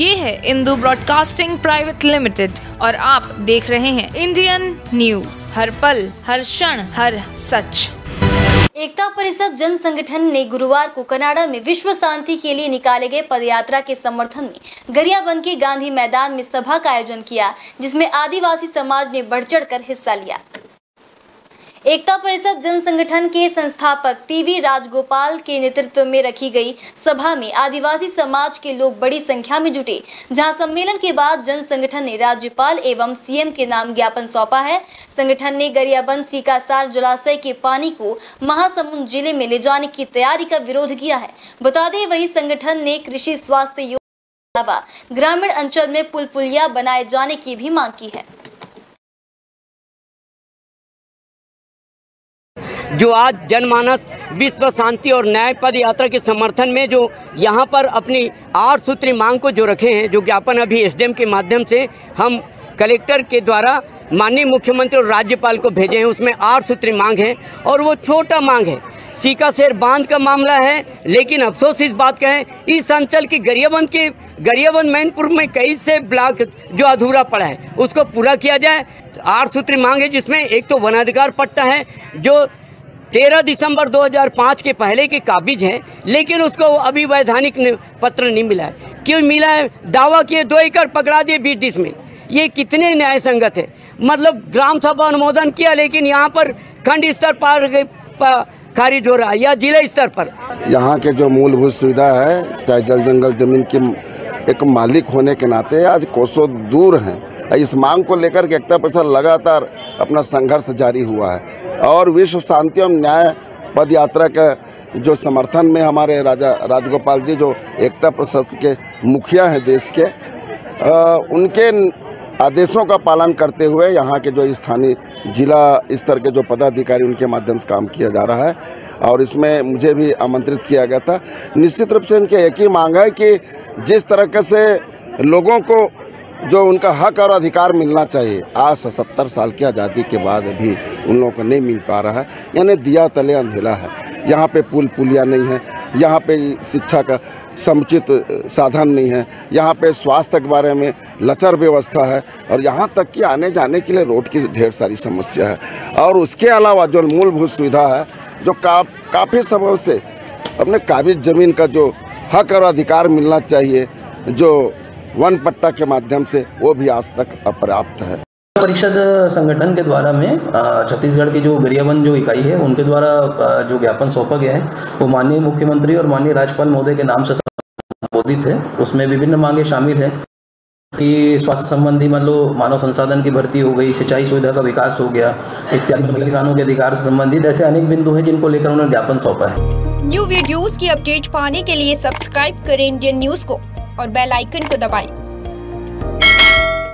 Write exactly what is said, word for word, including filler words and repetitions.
ये है Indu broadcasting private limited और आप देख रहे हैं इंडियन न्यूज, हर पल, हर क्षण, हर सच। एकता परिषद जन संगठन ने गुरुवार को कनाडा में विश्व शांति के लिए निकाले गए पदयात्रा के समर्थन में गरियाबंद के गांधी मैदान में सभा का आयोजन किया, जिसमें आदिवासी समाज ने बढ़ चढ़कर हिस्सा लिया। एकता परिषद जन संगठन के संस्थापक पीवी राजगोपाल के नेतृत्व में रखी गई सभा में आदिवासी समाज के लोग बड़ी संख्या में जुटे, जहां सम्मेलन के बाद जन संगठन ने राज्यपाल एवं सीएम के नाम ज्ञापन सौंपा है। संगठन ने गरियाबंद सीकासार जलाशय के पानी को महासमुंद जिले में ले जाने की तैयारी का विरोध किया है। बता दें, वही संगठन ने कृषि, स्वास्थ्य योजना के अलावा ग्रामीण अंचल में पुल पुलिया बनाए जाने की भी मांग की है। जो आज जनमानस विश्व शांति और न्याय पद यात्रा के समर्थन में जो यहाँ पर अपनी आठ सूत्री मांग को जो रखे हैं, जो ज्ञापन अभी एसडीएम के माध्यम से हम कलेक्टर के द्वारा माननीय मुख्यमंत्री और राज्यपाल को भेजे हैं, उसमें आठ सूत्री मांग है और वो छोटा मांग है। सीकाशेर बांध का मामला है, लेकिन अफसोस इस बात का है इस अंचल की गरियाबंद के गरियाबंद मैनपुर में कई से ब्लॉक जो अधूरा पड़ा है उसको पूरा किया जाए। आठ सूत्री मांग है, जिसमें एक तो वनाधिकार पट्टा है जो तेरह दिसंबर दो हज़ार पाँच के पहले के काबिज हैं, लेकिन उसको अभी वैधानिक पत्र नहीं मिला है। क्यों मिला है? दावा किए दो एकड़ पकड़ा दिए बीस डिसमिल। ये कितने न्याय संगत है? मतलब ग्राम सभा अनुमोदन किया, लेकिन यहाँ पर खंड स्तर पर खारिज हो रहा है या जिला स्तर पर। यहाँ के जो मूलभूत सुविधा है, चाहे जल जंगल जमीन के एक मालिक होने के नाते आज कोसों दूर हैं। इस मांग को लेकर के एकता परिषद लगातार अपना संघर्ष जारी हुआ है और विश्व शांति एवं न्याय पद यात्रा का जो समर्थन में हमारे राजा राजगोपाल जी जो एकता परिषद के मुखिया हैं देश के, आ, उनके आदेशों का पालन करते हुए यहाँ के जो स्थानीय जिला स्तर के जो पदाधिकारी उनके माध्यम से काम किया जा रहा है और इसमें मुझे भी आमंत्रित किया गया था। निश्चित रूप से उनकी एक ही मांग है कि जिस तरह से लोगों को जो उनका हक और अधिकार मिलना चाहिए, आज सत्तर साल की आज़ादी के बाद भी उन लोगों को नहीं मिल पा रहा है, यानी दिया तले अंधेला है। यहाँ पे पुल पुलिया नहीं है, यहाँ पे शिक्षा का समुचित साधन नहीं है, यहाँ पे स्वास्थ्य के बारे में लचर व्यवस्था है और यहाँ तक कि आने जाने के लिए रोड की ढेर सारी समस्या है। और उसके अलावा जो मूलभूत सुविधा है, जो का, काफ़ी सबब से अपने काबिज ज़मीन का जो हक और अधिकार मिलना चाहिए, जो वन पट्टा के माध्यम से, वो भी आज तक अपर्याप्त है। परिषद संगठन के द्वारा में छत्तीसगढ़ की जो गरियाबंद जो इकाई है उनके द्वारा जो ज्ञापन सौंपा गया है वो माननीय मुख्यमंत्री और माननीय राज्यपाल महोदय के नाम से संबोधित है। उसमें विभिन्न मांगे शामिल है कि स्वास्थ्य संबंधी मतलब मानव संसाधन की भर्ती हो गई, सिंचाई सुविधा का विकास हो गया इत्यादि, किसानों के अधिकार से संबंधित ऐसे अनेक बिंदु हैं जिनको लेकर उन्होंने ज्ञापन सौंपा है। न्यू वीडियोज की अपडेट पाने के लिए सब्सक्राइब करें इंडियन न्यूज को और बेल आइकन को दबाएं।